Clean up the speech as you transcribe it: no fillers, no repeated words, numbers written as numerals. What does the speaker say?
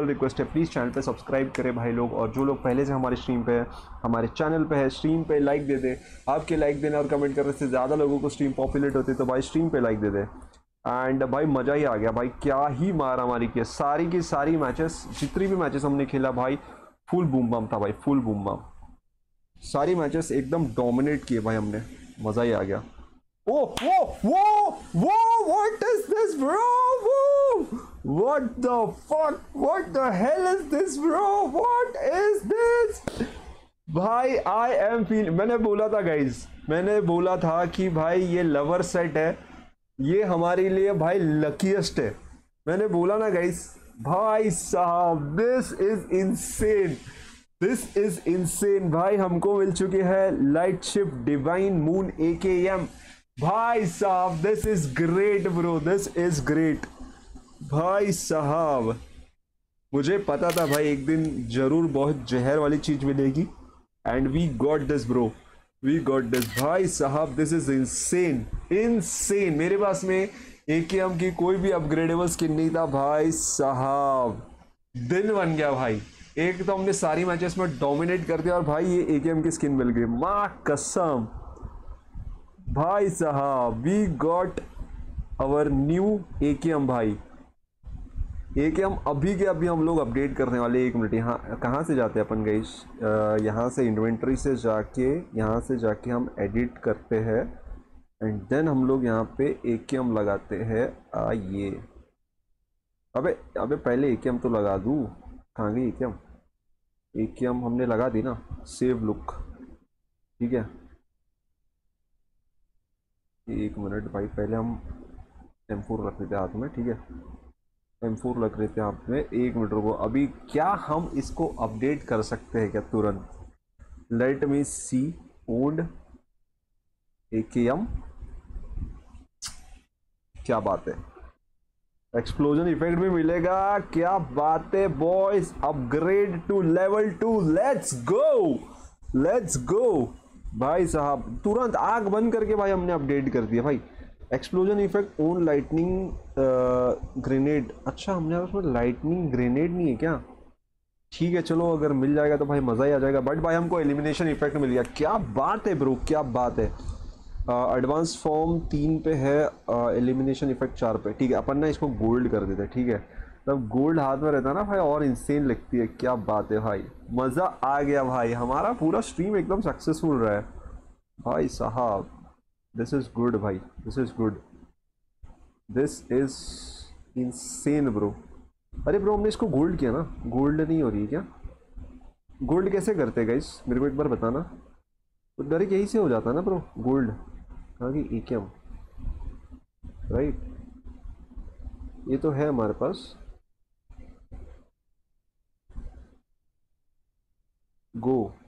Request है, please channel पे subscribe करें भाई लोग, और जो लोग पहले से हमारे स्ट्रीम पे है, हमारे चैनल पे है, स्ट्रीम पे लाइक दे दे। आपके लाइक देने और कमेंट करने से ज़्यादा लोगों को स्ट्रीम पॉपुलेट होती है, तो भाई स्ट्रीम पे लाइक दे दे। एंड भाई मज़ा ही आ गया भाई, क्या ही मारामारी किया, सारी की सारी मैचेस, जितनी भी मैचेस हमने खेला भाई फुल बूम बम था भाई, फुल बूम बम, सारी मैचेस एकदम डोमिनेट किए भाई हमने, मज़ा ही आ गया। Oh, whoa, whoa, whoa, what is this, bro? Whoa! What the fuck? What the hell is this, bro? What is this? भाई I am feeling, मैंने बोला था guys, मैंने बोला था कि भाई ये लवर सेट है, ये हमारे लिए भाई लकीस्ट है, मैंने बोला ना guys। भाई साहब दिस इज इंसेन भाई, हमको मिल चुकी है लाइटशिफ्ट डिवाइन मून AKM। भाई साहब this is great bro, this is great. भाई साहब मुझे पता था भाई एक दिन जरूर बहुत जहर वाली चीज मिलेगी, and we got this bro, we got this. भाई साहब दिस इज इंसेन इंसेन। मेरे पास में AKM की कोई भी अपग्रेडेबल स्किन नहीं था भाई साहब, दिन बन गया भाई। एक तो हमने सारी मैचेस में डोमिनेट कर दिया, और भाई ये AKM की स्किन मिल गई, माँ कसम। भाई साहब we got our new AKM भाई, AKM अभी के अभी हम लोग अपडेट करने वाले। एक मिनट, यहाँ कहाँ से जाते हैं अपन गाइस, यहाँ से इन्वेंट्री से जाके, यहाँ से जाके हम एडिट करते हैं, एंड देन हम लोग यहाँ पे AKM लगाते हैं। ये अबे अबे पहले AKM तो लगा दूँ, कहाँ गई AKM हमने लगा दी ना, सेव लुक, ठीक है। एक मिनट भाई, पहले हम M4 रख लेते हैं हाथ में, ठीक है, M4 रख लेते हैं हाथ में। एक मिनट रुको, अभी क्या हम इसको अपडेट कर सकते हैं क्या तुरंत? Let me see, old AKM, क्या बात है, एक्सप्लोजन इफेक्ट भी मिलेगा, क्या बात है boys. Upgrade to level 2, let's go let's go. भाई साहब तुरंत आग बंद करके भाई हमने अपडेट कर दिया भाई। Explosion effect on lightning grenade, अच्छा हमने उसमें लाइटनिंग ग्रेनेड नहीं है क्या? ठीक है चलो, अगर मिल जाएगा तो भाई मज़ा ही आ जाएगा। बट भाई हमको एलिमिनेशन इफेक्ट मिल गया, क्या बात है ब्रो, क्या बात है। एडवांस फॉर्म 3 पे है, एलिमिनेशन इफेक्ट 4 पे, ठीक है। अपन ना इसको गोल्ड कर देते हैं, ठीक है, तब गोल्ड हाथ में रहता है ना भाई, और इंसेन लगती है, क्या बात है भाई, मज़ा आ गया भाई। हमारा पूरा स्ट्रीम एकदम सक्सेसफुल रहा है भाई साहब, दिस इज़ गुड भाई, this is good, this is insane bro. अरे ब्रो हमने इसको गोल्ड किया ना, गोल्ड नहीं हो रही है क्या? गोल्ड कैसे करते हैं गाइस, मेरे को एक बार बताना। तो डायरेक्ट यही से हो जाता है ना ब्रो गोल्ड, हाँ कि AKM राइट, ये तो है हमारे पास। Go